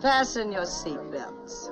Fasten your seatbelts.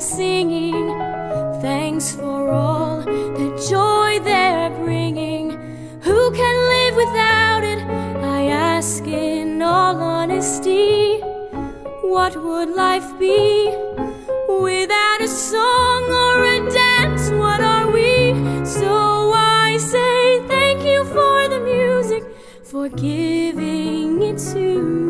Singing, thanks for all the joy they're bringing. Who can live without it? I ask in all honesty. What would life be without a song or a dance? What are we? So I say thank you for the music, for giving it to me.